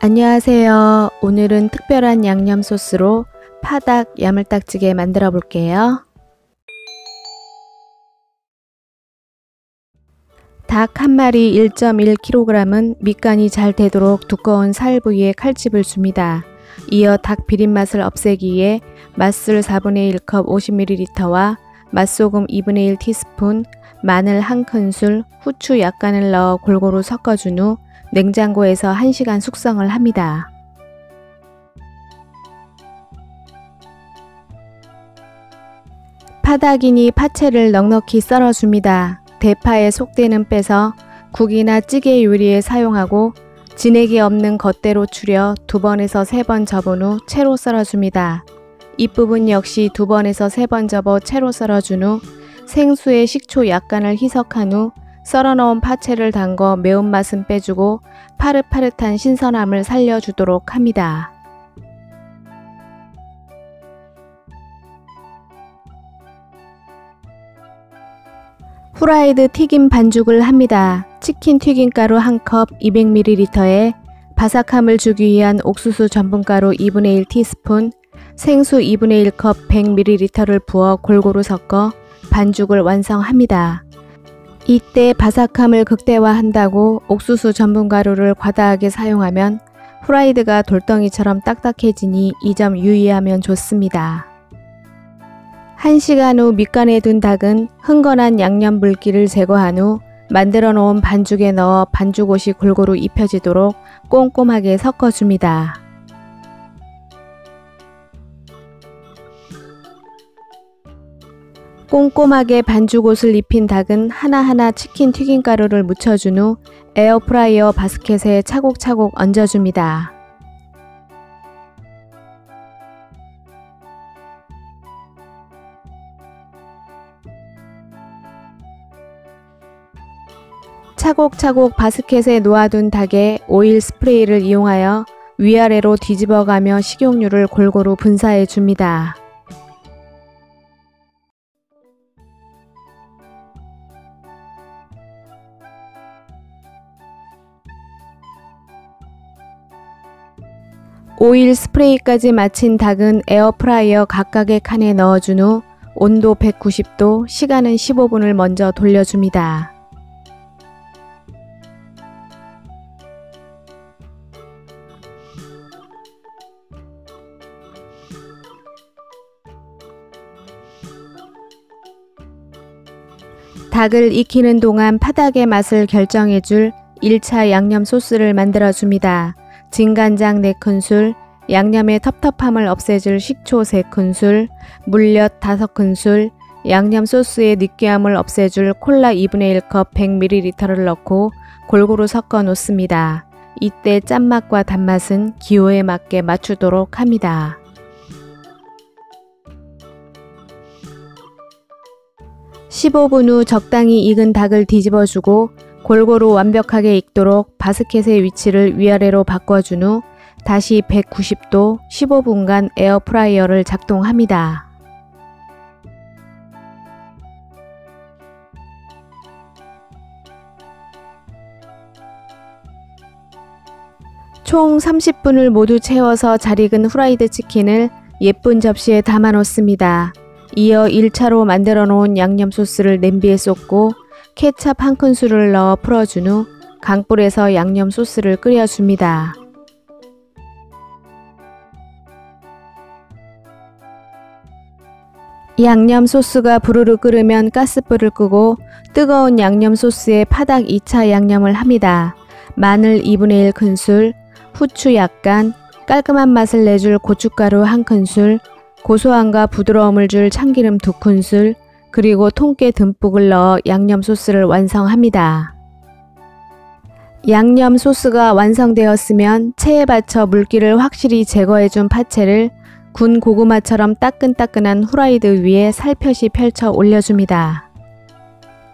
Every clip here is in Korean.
안녕하세요. 오늘은 특별한 양념 소스로 파닭 야물딱지게 만들어 볼게요. 닭 한 마리 1.1kg은 밑간이 잘 되도록 두꺼운 살 부위에 칼집을 줍니다. 이어 닭 비린맛을 없애기 위해 맛술 4분의 1컵 50ml와 맛소금 2분의 1 티스푼, 마늘 1큰술, 후추 약간을 넣어 골고루 섞어준 후 냉장고에서 1시간 숙성을 합니다. 파닭이니 파채를 넉넉히 썰어줍니다. 대파의 속대는 빼서 국이나 찌개 요리에 사용하고 진액이 없는 겉대로 추려 2번에서 3번 접은 후 채로 썰어줍니다. 잎부분 역시 2번에서 3번 접어 채로 썰어준 후 생수에 식초 약간을 희석한 후 썰어놓은 파채를 담궈 매운맛은 빼주고 파릇파릇한 신선함을 살려주도록 합니다. 후라이드 튀김 반죽을 합니다. 치킨 튀김가루 1컵 200ml에 바삭함을 주기 위한 옥수수 전분가루 2분의 1 티스푼, 생수 2분의 1컵 100ml를 부어 골고루 섞어 반죽을 완성합니다. 이때 바삭함을 극대화한다고 옥수수 전분가루를 과다하게 사용하면 후라이드가 돌덩이처럼 딱딱해지니 이 점 유의하면 좋습니다. 1시간 후 밑간에 둔 닭은 흥건한 양념 물기를 제거한 후 만들어 놓은 반죽에 넣어 반죽옷이 골고루 입혀지도록 꼼꼼하게 섞어줍니다. 꼼꼼하게 반죽옷을 입힌 닭은 하나하나 치킨 튀김가루를 묻혀준 후 에어프라이어 바스켓에 차곡차곡 얹어줍니다. 차곡차곡 바스켓에 놓아둔 닭에 오일 스프레이를 이용하여 위아래로 뒤집어가며 식용유를 골고루 분사해 줍니다. 오일 스프레이까지 마친 닭은 에어프라이어 각각의 칸에 넣어준 후 온도 190도, 시간은 15분을 먼저 돌려줍니다. 닭을 익히는 동안 파닭의 맛을 결정해줄 1차 양념 소스를 만들어줍니다. 진간장 4큰술, 양념의 텁텁함을 없애줄 식초 3큰술, 물엿 5큰술, 양념 소스의 느끼함을 없애줄 콜라 2분의 1컵 100ml를 넣고 골고루 섞어 놓습니다. 이때 짠맛과 단맛은 기호에 맞게 맞추도록 합니다. 약 15분 후 적당히 익은 닭을 뒤집어주고 골고루 완벽하게 익도록 바스켓의 위치를 위아래로 바꿔준 후 다시 190도 15분간 에어프라이어를 작동합니다. 총 30분을 모두 채워서 잘 익은 후라이드 치킨을 예쁜 접시에 담아 놓습니다. 이어 1차로 만들어 놓은 양념 소스를 냄비에 쏟고 케첩 1큰술을 넣어 풀어준 후 강불에서 양념 소스를 끓여줍니다. 양념 소스가 부르르 끓으면 가스불을 끄고 뜨거운 양념 소스에 파닭 2차 양념을 합니다. 마늘 2분의 1큰술, 후추 약간, 깔끔한 맛을 내줄 고춧가루 1큰술, 고소함과 부드러움을 줄 참기름 2큰술, 그리고 통깨 듬뿍을 넣어 양념 소스를 완성합니다. 양념 소스가 완성되었으면 체에 받쳐 물기를 확실히 제거해준 파채를 군 고구마처럼 따끈따끈한 후라이드 위에 살펴시 펼쳐 올려줍니다.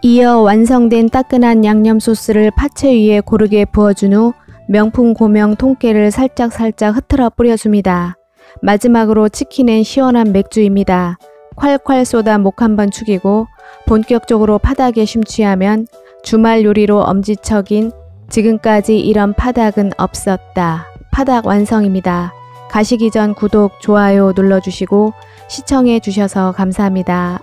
이어 완성된 따끈한 양념 소스를 파채 위에 고르게 부어준 후 명품 고명 통깨를 살짝살짝 흐트러 뿌려줍니다. 마지막으로 치킨엔 시원한 맥주입니다. 콸콸 쏟아 목 한번 축이고 본격적으로 파닭에 심취하면 주말 요리로 엄지척인 지금까지 이런 파닭은 없었다. 파닭 완성입니다. 가시기 전 구독, 좋아요 눌러주시고 시청해 주셔서 감사합니다.